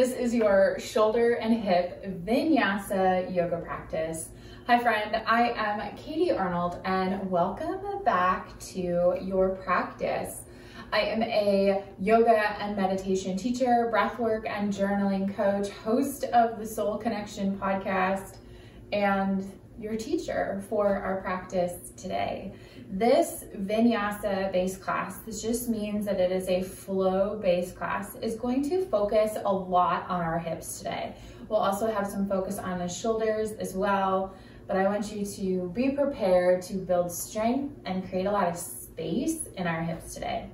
This is your shoulder and hip Vinyasa yoga practice. Hi friend, I am Katie Arnold and welcome back to your practice. I am a yoga and meditation teacher, breathwork and journaling coach, host of the Soul Connection podcast, and your teacher for our practice today. This Vinyasa-based class, this just means that it is a flow-based class, is going to focus a lot on our hips today. We'll also have some focus on the shoulders as well, but I want you to be prepared to build strength and create a lot of space in our hips today.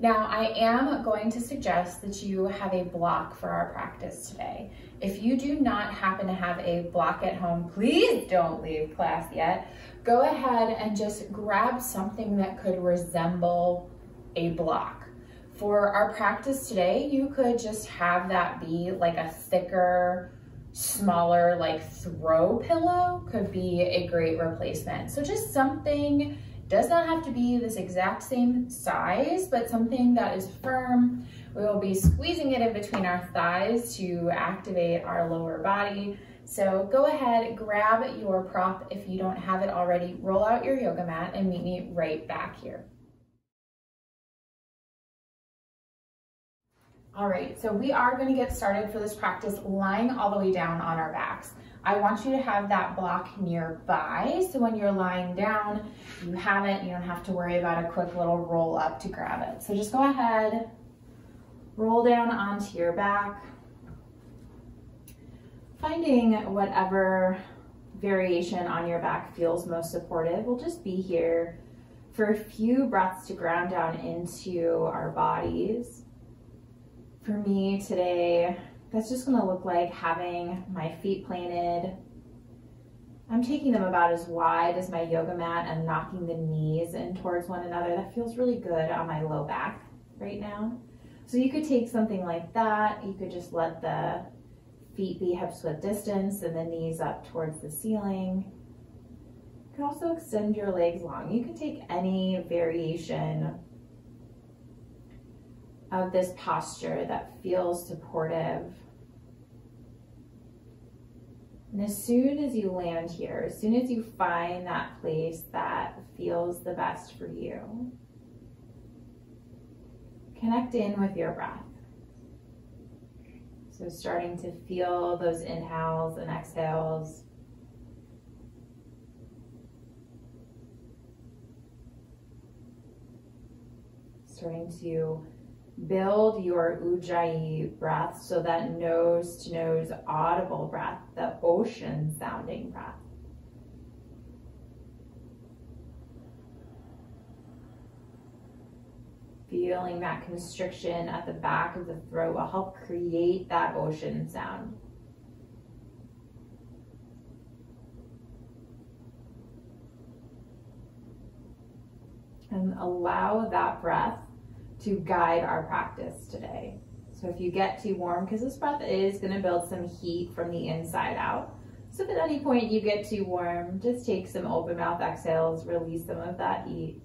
Now, I am going to suggest that you have a block for our practice today. If you do not happen to have a block at home, please don't leave class yet. Go ahead and just grab something that could resemble a block. For our practice today, you could just have that be like a thicker, smaller, like throw pillow could be a great replacement. So just something, does not have to be this exact same size, but something that is firm. We will be squeezing it in between our thighs to activate our lower body. So go ahead, grab your prop if you don't have it already, roll out your yoga mat and meet me right back here. All right, so we are going to get started for this practice lying all the way down on our backs. I want you to have that block nearby, so when you're lying down, you have it, you don't have to worry about a quick little roll up to grab it. So just go ahead, roll down onto your back, finding whatever variation on your back feels most supportive. We'll just be here for a few breaths to ground down into our bodies. For me today, that's just gonna look like having my feet planted. I'm taking them about as wide as my yoga mat and knocking the knees in towards one another. That feels really good on my low back right now. So you could take something like that. You could just let the feet be hips width distance and the knees up towards the ceiling. You can also extend your legs long. You can take any variation of this posture that feels supportive. And as soon as you land here, as soon as you find that place that feels the best for you, connect in with your breath. So starting to feel those inhales and exhales. Starting to build your ujjayi breath, so that nose-to-nose audible breath, the ocean-sounding breath. Feeling that constriction at the back of the throat will help create that ocean sound. And allow that breath to guide our practice today. So if you get too warm, because this breath is going to build some heat from the inside out. So if at any point you get too warm, just take some open mouth exhales, release some of that heat.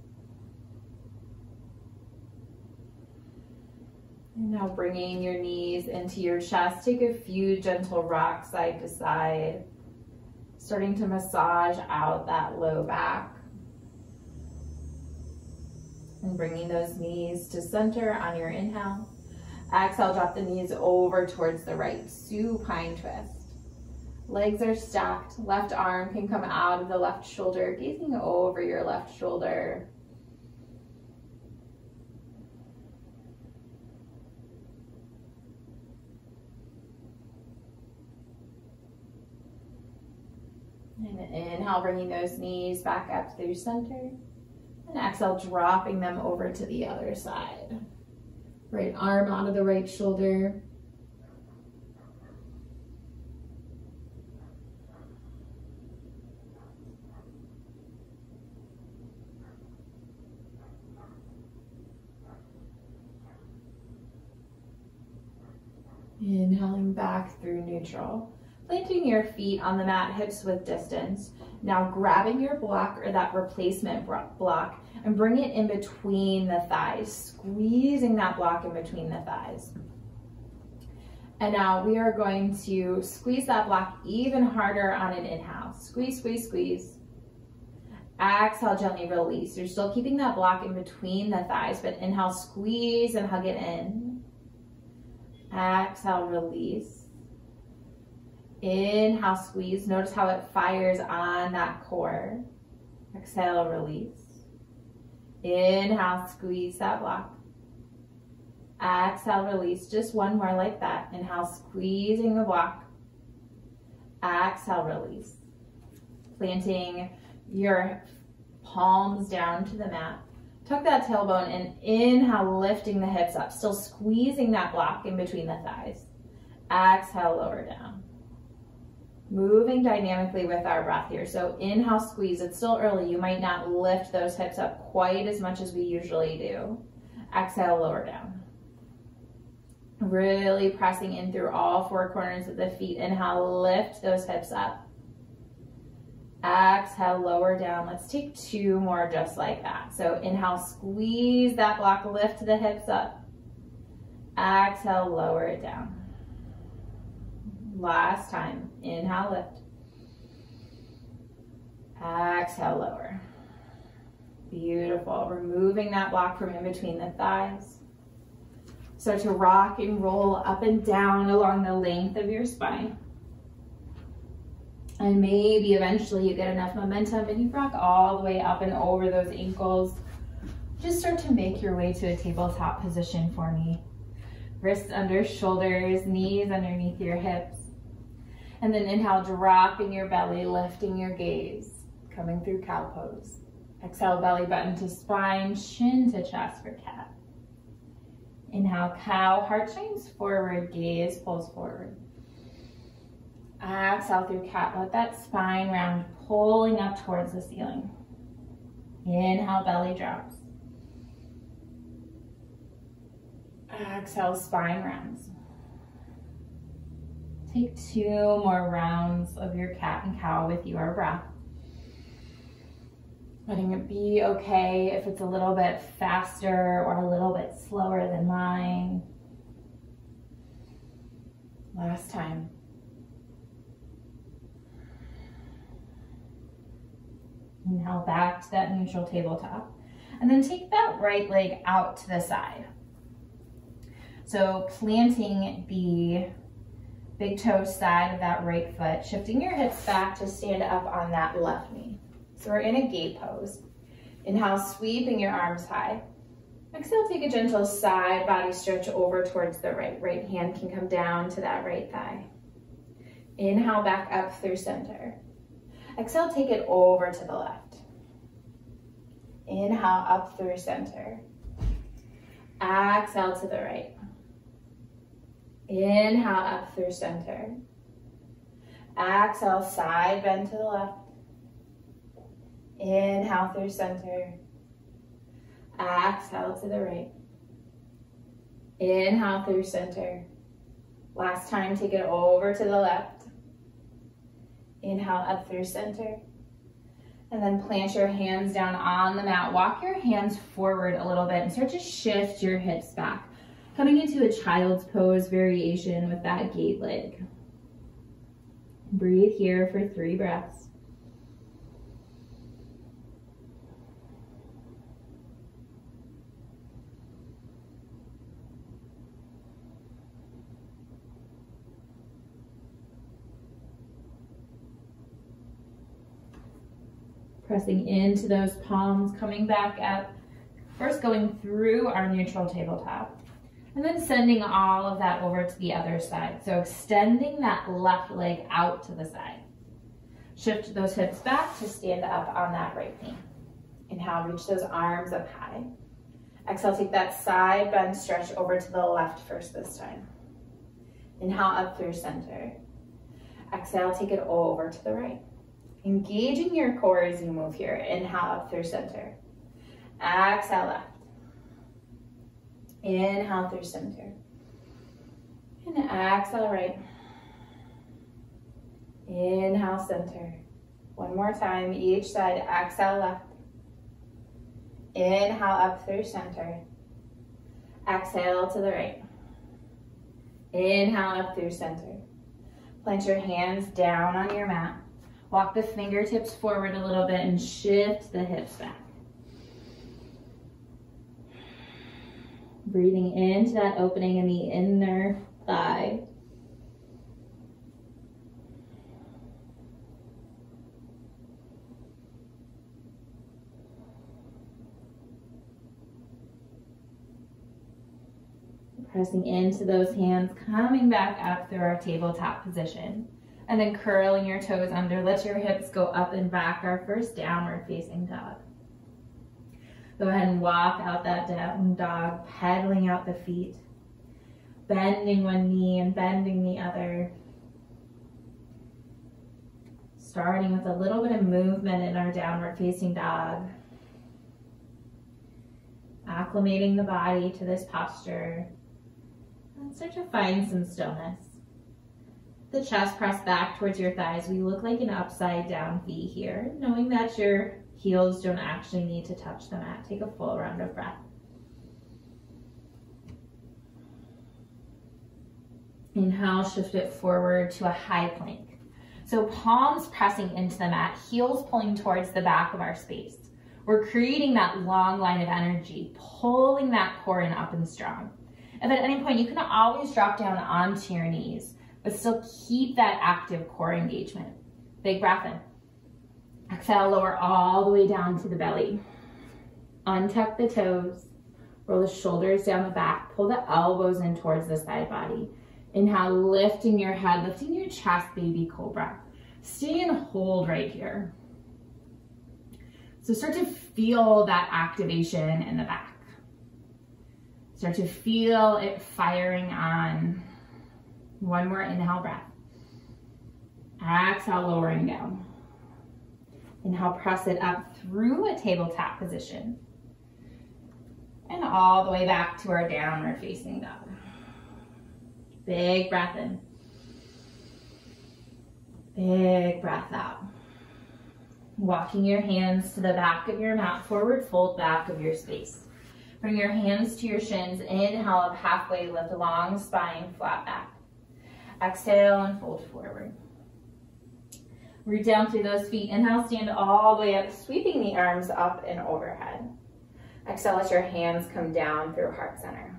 And now bringing your knees into your chest, take a few gentle rocks side to side, starting to massage out that low back. And bringing those knees to center on your inhale. Exhale, drop the knees over towards the right, supine twist. Legs are stacked, left arm can come out of the left shoulder, gazing over your left shoulder. And inhale, bringing those knees back up through center. And exhale, dropping them over to the other side. Right arm out of the right shoulder. Inhaling back through neutral. Planting your feet on the mat, hips width distance. Now grabbing your block or that replacement block and bring it in between the thighs, squeezing that block in between the thighs. And now we are going to squeeze that block even harder on an inhale. Squeeze, squeeze, squeeze. Exhale, gently release. You're still keeping that block in between the thighs, but inhale, squeeze and hug it in. Exhale, release. Inhale, squeeze. Notice how it fires on that core. Exhale, release. Inhale, squeeze that block. Exhale, release. Just one more like that. Inhale, squeezing the block. Exhale, release. Planting your palms down to the mat. Tuck that tailbone and inhale, lifting the hips up. Still squeezing that block in between the thighs. Exhale, lower down. Moving dynamically with our breath here. So inhale, squeeze. It's still early. You might not lift those hips up quite as much as we usually do. Exhale, lower down. Really pressing in through all four corners of the feet. Inhale, lift those hips up. Exhale, lower down. Let's take two more just like that. So inhale, squeeze that block, lift the hips up. Exhale, lower it down. Last time. Inhale, lift. Exhale, lower. Beautiful. Removing that block from in between the thighs. So to rock and roll up and down along the length of your spine. And maybe eventually you get enough momentum and you rock all the way up and over those ankles. Just start to make your way to a tabletop position for me. Wrists under shoulders, knees underneath your hips. And then inhale, dropping your belly, lifting your gaze, coming through cow pose. Exhale, belly button to spine, shin to chest for cat. Inhale, cow, heart shines forward, gaze pulls forward. Exhale through cat, let that spine round, pulling up towards the ceiling. Inhale, belly drops. Exhale, spine rounds. Take two more rounds of your cat and cow with your breath. Letting it be okay if it's a little bit faster or a little bit slower than mine. Last time. Inhale back to that neutral tabletop. And then take that right leg out to the side. So planting the big toe side of that right foot, shifting your hips back to stand up on that left knee. So we're in a gate pose. Inhale, sweeping your arms high. Exhale, take a gentle side body stretch over towards the right. Right hand can come down to that right thigh. Inhale, back up through center. Exhale, take it over to the left. Inhale, up through center. Exhale to the right. Inhale, up through center. Exhale, side bend to the left. Inhale through center. Exhale to the right. Inhale through center. Last time, take it over to the left. Inhale up through center. And then plant your hands down on the mat. Walk your hands forward a little bit and start to shift your hips back. Coming into a child's pose variation with that gate leg. Breathe here for 3 breaths. Pressing into those palms, coming back up. First going through our neutral tabletop. And then sending all of that over to the other side. So extending that left leg out to the side. Shift those hips back to stand up on that right knee. Inhale, reach those arms up high. Exhale, take that side bend stretch over to the left first this time. Inhale, up through center. Exhale, take it over to the right. Engaging your core as you move here. Inhale up through center. Exhale left. Inhale through center. And exhale right. Inhale center. One more time, each side. Exhale left. Inhale up through center. Exhale to the right. Inhale up through center. Plant your hands down on your mat. Walk the fingertips forward a little bit and shift the hips back. Breathing into that opening in the inner thigh. Pressing into those hands, coming back up through our tabletop position. And then curling your toes under, let your hips go up and back, our first downward facing dog. Go ahead and walk out that down dog, pedaling out the feet, bending one knee and bending the other. Starting with a little bit of movement in our downward facing dog. Acclimating the body to this posture. And start to find some stillness. The chest pressed back towards your thighs. We look like an upside down V here, knowing that your heels don't actually need to touch the mat. Take a full round of breath. Inhale, shift it forward to a high plank. So palms pressing into the mat, heels pulling towards the back of our space. We're creating that long line of energy, pulling that core in up and strong. If at any point, you can always drop down onto your knees, but still keep that active core engagement. Big breath in. Exhale, lower all the way down to the belly. Untuck the toes, roll the shoulders down the back, pull the elbows in towards the side body. Inhale, lifting your head, lifting your chest, baby cobra. Stay and hold right here. So start to feel that activation in the back. Start to feel it firing on. One more inhale breath. Exhale, lowering down. Inhale, press it up through a tabletop position. And all the way back to our downward facing dog. Big breath in. Big breath out. Walking your hands to the back of your mat, forward fold back of your space. Bring your hands to your shins. Inhale up halfway, lift long spine, flat back. Exhale and fold forward. Root down through those feet. Inhale, stand all the way up, sweeping the arms up and overhead. Exhale, let your hands come down through heart center.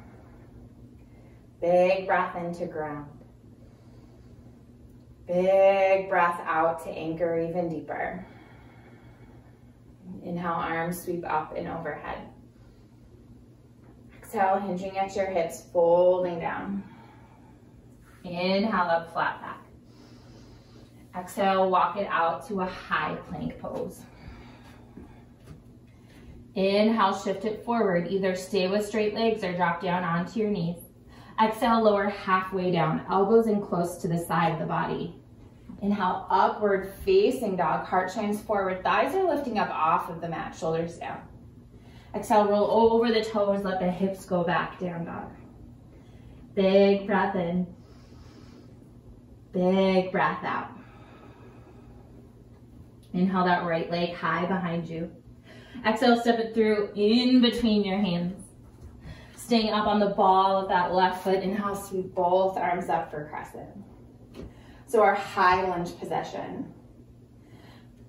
Big breath into ground. Big breath out to anchor even deeper. Inhale, arms sweep up and overhead. Exhale, hinging at your hips, folding down. Inhale up, flat back. Exhale, walk it out to a high plank pose. Inhale, shift it forward. Either stay with straight legs or drop down onto your knees. Exhale, lower halfway down, elbows in close to the side of the body. Inhale, upward facing dog, heart shines forward, thighs are lifting up off of the mat, shoulders down. Exhale, roll over the toes, let the hips go back, down dog. Big breath in. Big breath out. Inhale that right leg high behind you. Exhale, step it through in between your hands. Staying up on the ball of that left foot. Inhale, sweep both arms up for crescent. So our high lunge position.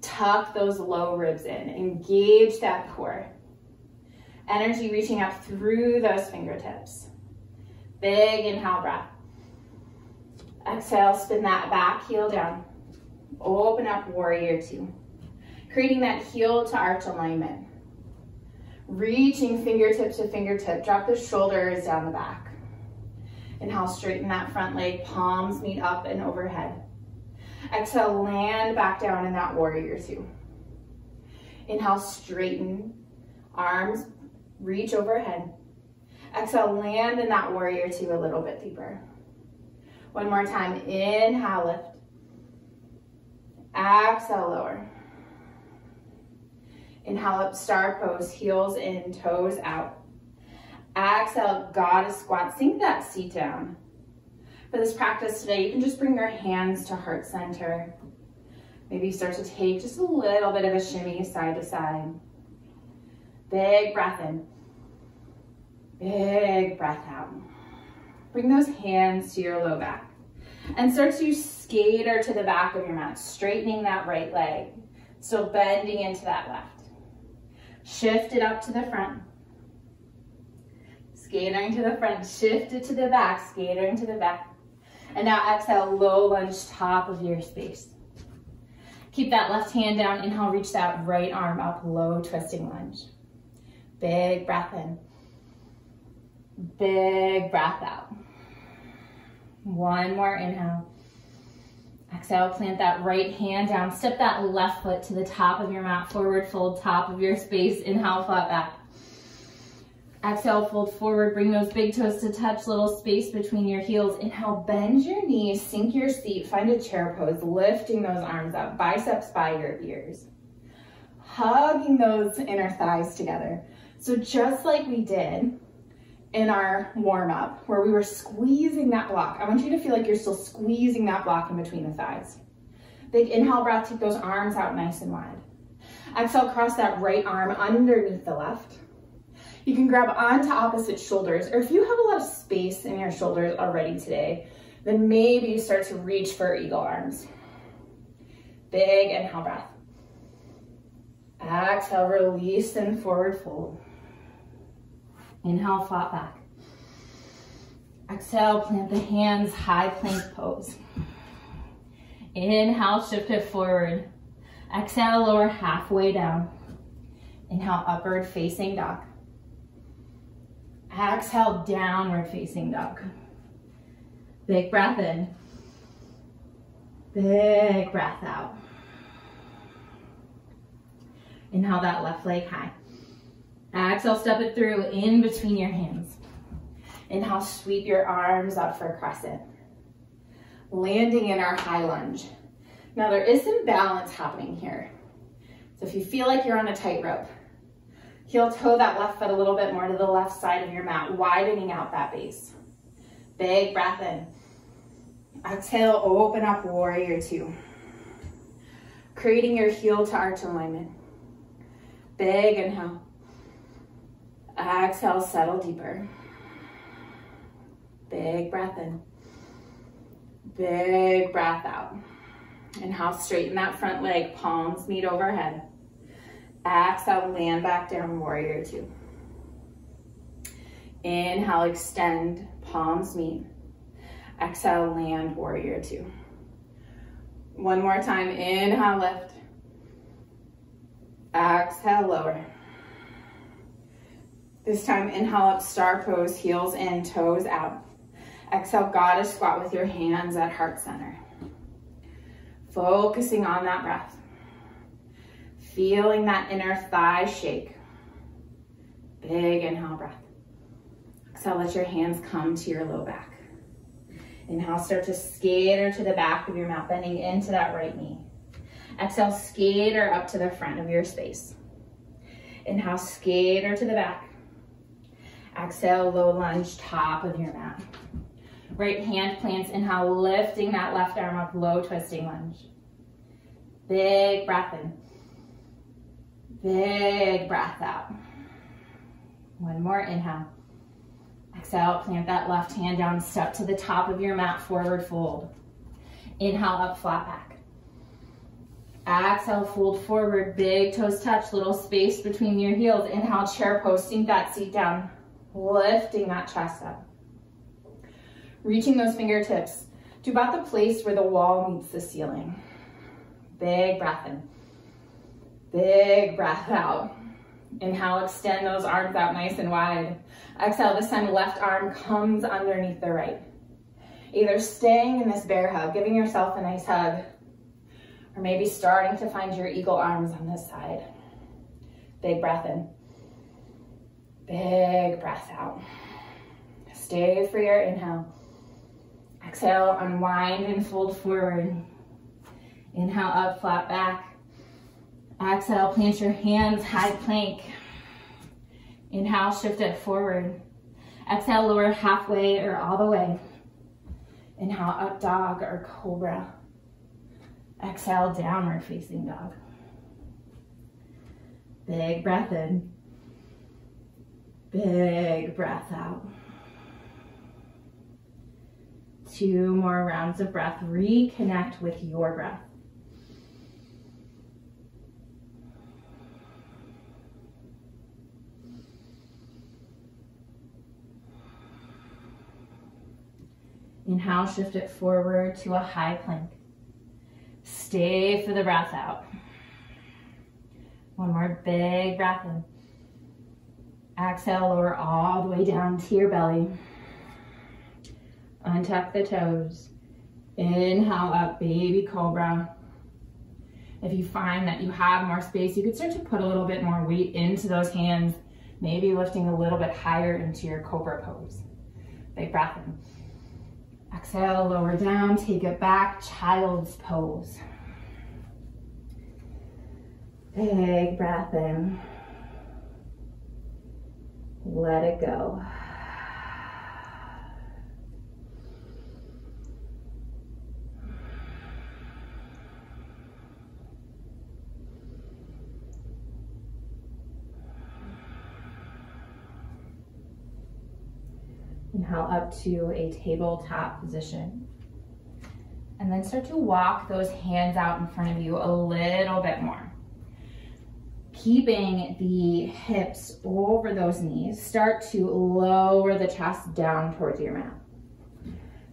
Tuck those low ribs in. Engage that core. Energy reaching up through those fingertips. Big inhale breath. Exhale, spin that back heel down. Open up warrior two. Creating that heel to arch alignment. Reaching fingertip to fingertip. Drop the shoulders down the back. Inhale, straighten that front leg. Palms meet up and overhead. Exhale, land back down in that warrior two. Inhale, straighten. Arms reach overhead. Exhale, land in that warrior two a little bit deeper. One more time, inhale, lift. Exhale, lower. Inhale up, star pose, heels in, toes out. Exhale, goddess squat, sink that seat down. For this practice today, you can just bring your hands to heart center. Maybe start to take just a little bit of a shimmy side to side. Big breath in. Big breath out. Bring those hands to your low back and start to skater to the back of your mat, straightening that right leg. So bending into that left. Shift it up to the front. Skatering to the front, shift it to the back, skatering to the back. And now exhale, low lunge, top of your space. Keep that left hand down, inhale, reach that right arm up, low twisting lunge. Big breath in. Big breath out. One more inhale. Exhale, plant that right hand down. Step that left foot to the top of your mat. Forward fold, top of your space. Inhale, flat back. Exhale, fold forward. Bring those big toes to touch, little space between your heels. Inhale, bend your knees, sink your seat, find a chair pose, lifting those arms up, biceps by your ears. Hugging those inner thighs together. So just like we did in our warm-up where we were squeezing that block. I want you to feel like you're still squeezing that block in between the thighs. Big inhale breath, take those arms out nice and wide. Exhale, cross that right arm underneath the left. You can grab onto opposite shoulders, or if you have a lot of space in your shoulders already today, then maybe you start to reach for eagle arms. Big inhale breath. Exhale, release and forward fold. Inhale, flat back. Exhale, plant the hands, high plank pose. Inhale, shift it forward. Exhale, lower halfway down. Inhale, upward facing dog. Exhale, downward facing dog. Big breath in. Big breath out. Inhale, that left leg high. Exhale, step it through in between your hands. Inhale, sweep your arms up for crescent. Landing in our high lunge. Now there is some balance happening here. So if you feel like you're on a tightrope, heel toe that left foot a little bit more to the left side of your mat, widening out that base. Big breath in. Exhale, open up warrior two. Creating your heel to arch alignment. Big inhale. Exhale, settle deeper. Big breath in. Big breath out. Inhale, straighten that front leg, palms meet overhead. Exhale, land back down, warrior two. Inhale, extend, palms meet. Exhale, land, warrior two. One more time, inhale, lift. Exhale, lower. This time, inhale up, star pose, heels in, toes out. Exhale, goddess squat with your hands at heart center. Focusing on that breath. Feeling that inner thigh shake. Big inhale breath. Exhale, let your hands come to your low back. Inhale, start to skater to the back of your mat, bending into that right knee. Exhale, skater up to the front of your space. Inhale, skater to the back. Exhale, low lunge, top of your mat. Right hand plants, inhale, lifting that left arm up, low twisting lunge. Big breath in. Big breath out. One more inhale. Exhale, plant that left hand down, step to the top of your mat, forward fold. Inhale, up, flat back. Exhale, fold forward, big toes touch, little space between your heels. Inhale, chair pose, sink that seat down. Lifting that chest up. Reaching those fingertips to about the place where the wall meets the ceiling. Big breath in. Big breath out. Inhale, extend those arms out nice and wide. Exhale, this time left arm comes underneath the right. Either staying in this bear hug, giving yourself a nice hug, or maybe starting to find your eagle arms on this side. Big breath in. Big breath out. Stay for your inhale. Exhale, unwind and fold forward. Inhale up, flat back. Exhale, plant your hands, high plank. Inhale, shift it forward. Exhale, lower halfway or all the way. Inhale, up dog or cobra. Exhale, downward facing dog. Big breath in. Big breath out. 2 more rounds of breath. Reconnect with your breath. Inhale, shift it forward to a high plank. Stay for the breath out. One more big breath in. Exhale, lower all the way down to your belly. Untuck the toes. Inhale up, baby cobra. If you find that you have more space, you could start to put a little bit more weight into those hands, maybe lifting a little bit higher into your cobra pose. Big breath in. Exhale, lower down, take it back, child's pose. Big breath in. Let it go. Inhale up to a tabletop position. And then start to walk those hands out in front of you a little bit more. Keeping the hips over those knees, start to lower the chest down towards your mat.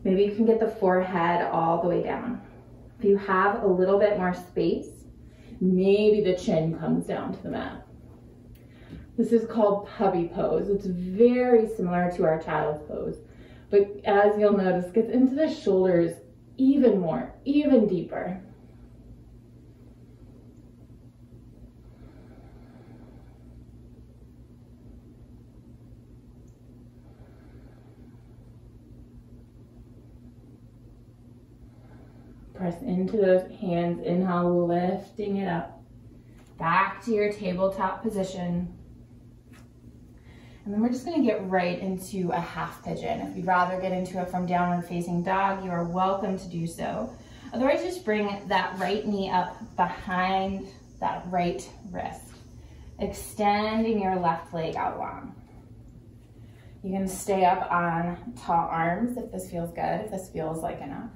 Maybe you can get the forehead all the way down. If you have a little bit more space, maybe the chin comes down to the mat. This is called puppy pose. It's very similar to our child's pose, but as you'll notice, gets into the shoulders even more, even deeper. Press into those hands. Inhale, lifting it up. Back to your tabletop position. And then we're just going to get right into a half pigeon. If you'd rather get into it from downward facing dog, you are welcome to do so. Otherwise, just bring that right knee up behind that right wrist, extending your left leg out long. You can stay up on tall arms if this feels good, if this feels like enough.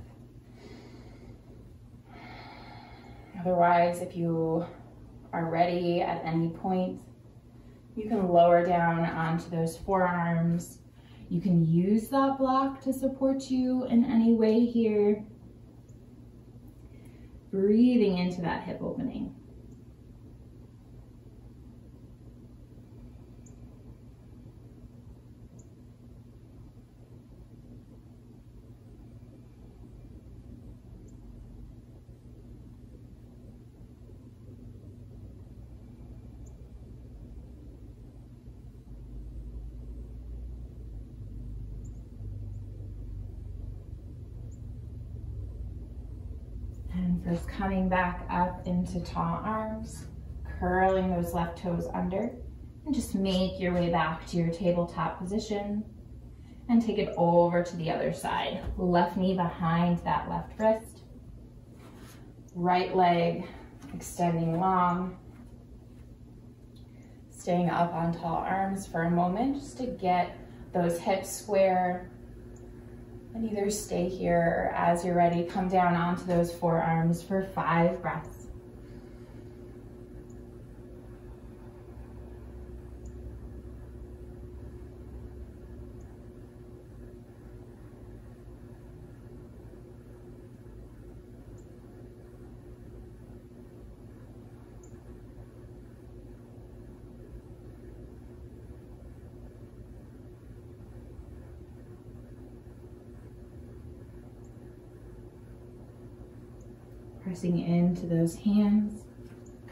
Otherwise, if you are ready at any point, you can lower down onto those forearms. You can use that block to support you in any way here. Breathing into that hip opening. Just coming back up into tall arms, curling those left toes under, and just make your way back to your tabletop position and take it over to the other side. Left knee behind that left wrist, right leg extending long, staying up on tall arms for a moment just to get those hips square. And either stay here or as you're ready, come down onto those forearms for 5 breaths. Pressing into those hands,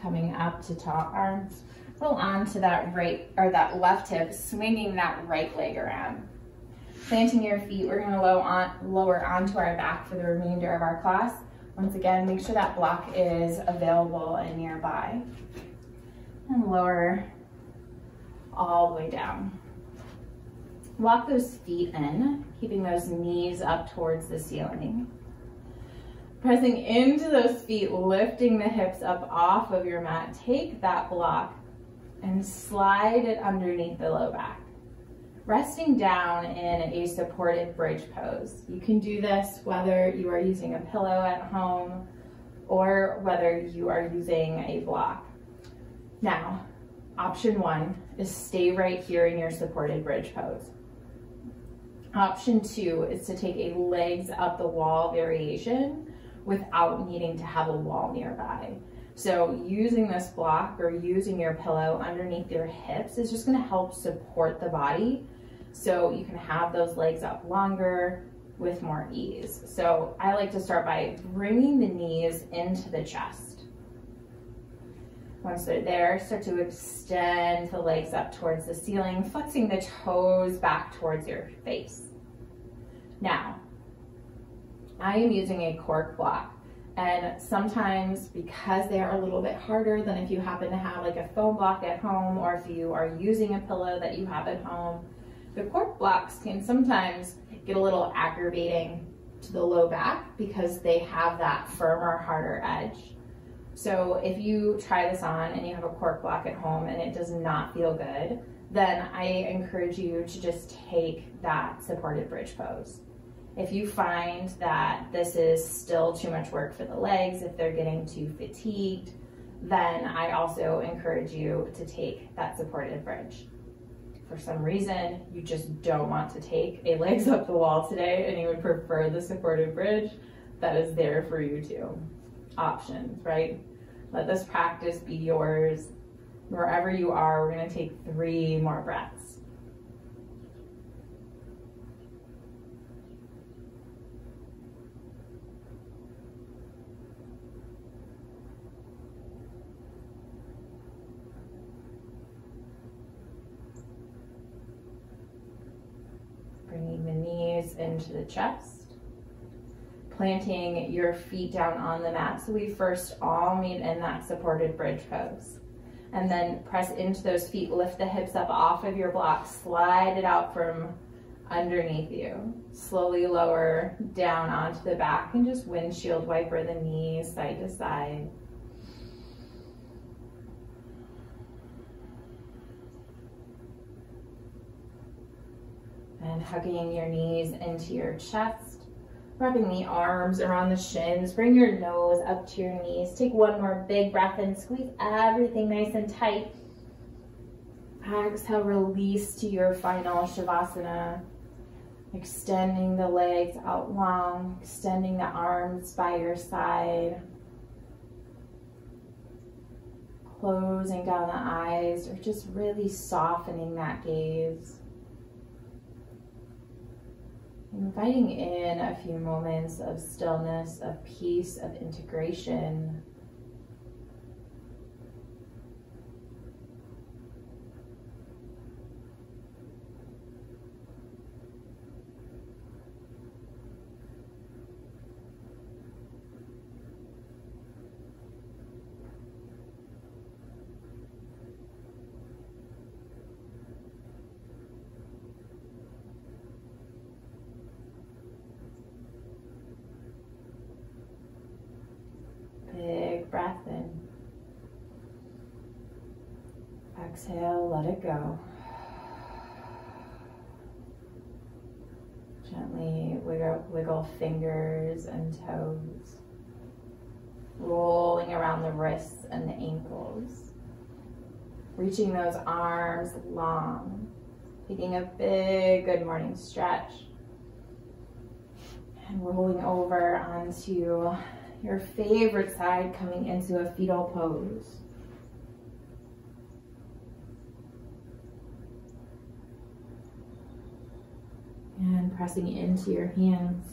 coming up to tall arms, roll onto that that left hip, swinging that right leg around. Planting your feet, we're going to lower onto our back for the remainder of our class. Once again, make sure that block is available and nearby. And lower all the way down. Walk those feet in, keeping those knees up towards the ceiling. Pressing into those feet, lifting the hips up off of your mat. Take that block and slide it underneath the low back. resting down in a supported bridge pose. You can do this whether you are using a pillow at home or whether you are using a block. Now, option one is stay right here in your supported bridge pose. Option two is to take a legs up the wall variation without needing to have a wall nearby. So using this block or using your pillow underneath your hips is just going to help support the body so you can have those legs up longer with more ease. So I like to start by bringing the knees into the chest. Once they're there, start to extend the legs up towards the ceiling, flexing the toes back towards your face. Now, I am using a cork block, and sometimes because they are a little bit harder than if you happen to have like a foam block at home or if you are using a pillow that you have at home, the cork blocks can sometimes get a little aggravating to the low back because they have that firmer, harder edge. So if you try this on and you have a cork block at home and it does not feel good, then I encourage you to just take that supported bridge pose. If you find that this is still too much work for the legs, if they're getting too fatigued, then I also encourage you to take that supported bridge. For some reason, you just don't want to take a legs up the wall today and you would prefer the supported bridge, that is there for you too. Options, right? Let this practice be yours. Wherever you are, we're going to take 3 more breaths. Bringing the knees into the chest. Planting your feet down on the mat. So we first all meet in that supported bridge pose. And then press into those feet, lift the hips up off of your block, slide it out from underneath you. Slowly lower down onto the back and just windshield wiper the knees side to side. And hugging your knees into your chest. Wrapping the arms around the shins, bring your nose up to your knees. Take one more big breath and squeeze everything nice and tight. Exhale, release to your final shavasana. Extending the legs out long, extending the arms by your side. Closing down the eyes or just really softening that gaze. Inviting in a few moments of stillness, of peace, of integration. Breath in. Exhale, let it go. Gently wiggle fingers and toes, rolling around the wrists and the ankles, reaching those arms long, taking a big good morning stretch, and rolling over onto your favorite side, coming into a fetal pose. And pressing into your hands,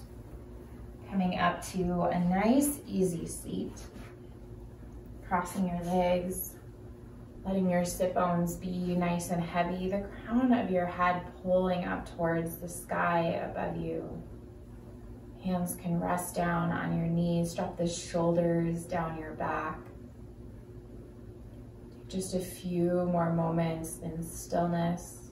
coming up to a nice easy seat. Crossing your legs, letting your sit bones be nice and heavy, the crown of your head pulling up towards the sky above you. Hands can rest down on your knees, drop the shoulders down your back. Just a few more moments in stillness.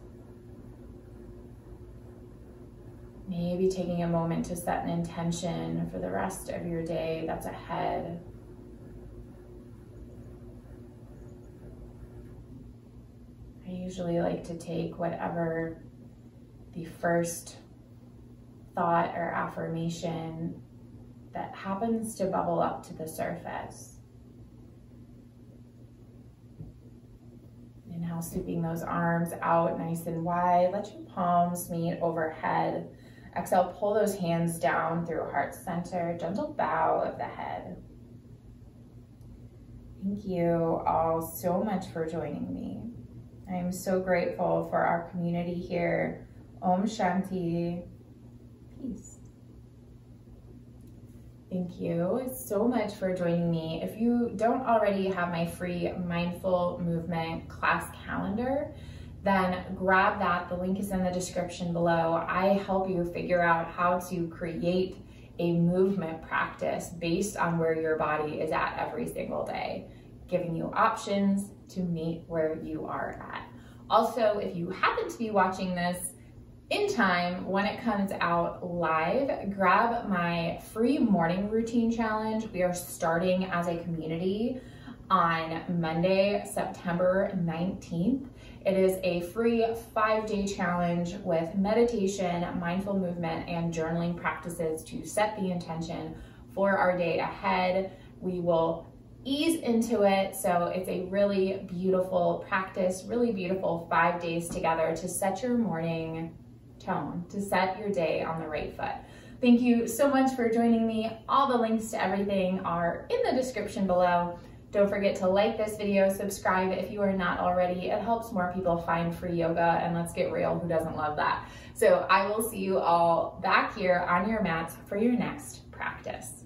Maybe taking a moment to set an intention for the rest of your day that's ahead. I usually like to take whatever the first thought or affirmation that happens to bubble up to the surface. And now sweeping those arms out nice and wide, let your palms meet overhead. Exhale, pull those hands down through heart center, gentle bow of the head. Thank you all so much for joining me. I am so grateful for our community here. Om Shanti. Peace. Thank you so much for joining me. If you don't already have my free mindful movement class calendar, then grab that. The link is in the description below. I help you figure out how to create a movement practice based on where your body is at every single day, giving you options to meet where you are at. Also, if you happen to be watching this in time when it comes out live, grab my free morning routine challenge. We are starting as a community on Monday, September 19th. It is a free 5-day challenge with meditation, mindful movement, and journaling practices to set the intention for our day ahead. We will ease into it. So it's a really beautiful practice, really beautiful 5 days together to set your morning tone, to set your day on the right foot. Thank you so much for joining me. All the links to everything are in the description below. Don't forget to like this video, subscribe if you are not already. It helps more people find free yoga, and let's get real, who doesn't love that? So I will see you all back here on your mats for your next practice.